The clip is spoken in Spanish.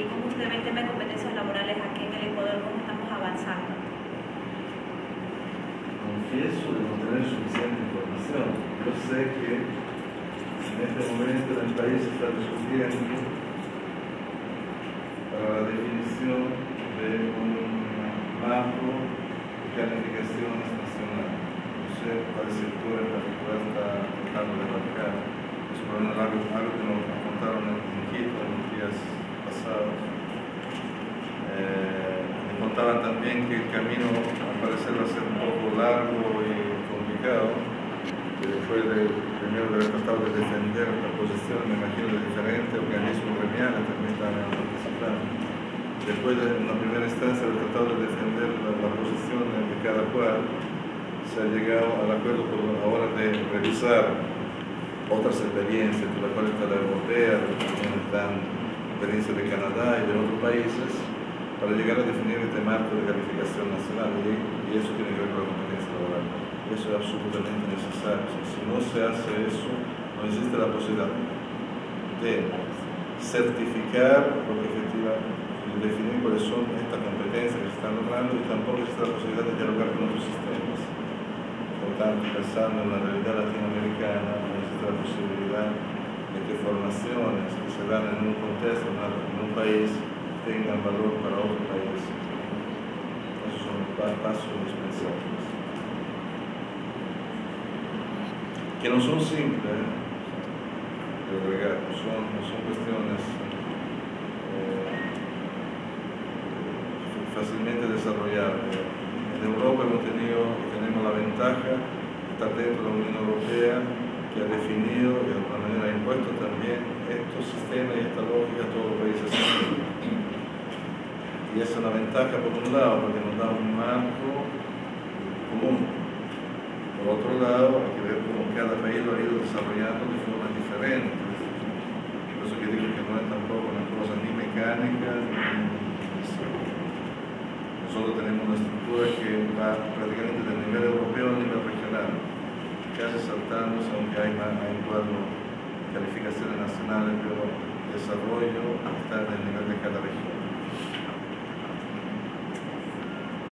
y justamente en competencias laborales aquí en el Ecuador, ¿cómo estamos avanzando? Confieso de no tener suficiente información. Yo sé que en este momento en el país se está discutiendo para la definición de un marco de calificaciones nacionales. No sé cuál sector en particular está tratando de abarcar. Es un problema largo, algo que nos contaron en Quito en los días pasados. Me contaban también que el camino al parecer va a ser un poco largo y complicado, pero fue el primero de haber tratado de defender la posición, me imagino, de diferentes organismos gremiales también estaban participando. Después, en la primera instancia, haber tratado de defender la posición de cada cual, se ha llegado al acuerdo por la hora de revisar otras experiencias, por la cual está la europea, experiencia de Canadá y de otros países, para llegar a definir este marco de calificación nacional, y eso tiene que ver con la competencia laboral. Eso es absolutamente necesario. Si no se hace eso, no existe la posibilidad de certificar lo que efectivamente, de definir cuáles son estas competencias que se están logrando, y tampoco existe la posibilidad de dialogar con otros sistemas. Por tanto, pensando en la realidad latinoamericana, no existe la posibilidad de que formaciones que se dan en un contexto, en un país, tengan valor para otro país. Esos son pasos indispensables, que no son simples de agregar, no son cuestiones fácilmente desarrollables. En Europa tenemos la ventaja de estar dentro de la Unión Europea, que ha definido y de alguna manera ha impuesto también estos sistemas y esta lógica a todos los países. Y esa es una ventaja por un lado, porque nos da un marco común. Por otro lado, hay que ver cómo cada país lo ha ido desarrollando de formas diferentes. Por eso que digo que no es tampoco una cosa ni mecánica ni simple. Nosotros tenemos una estructura que va prácticamente del nivel europeo al nivel regional, casi saltándose, aunque hay cuadros de calificaciones nacionales, pero el desarrollo está en el nivel de cada región.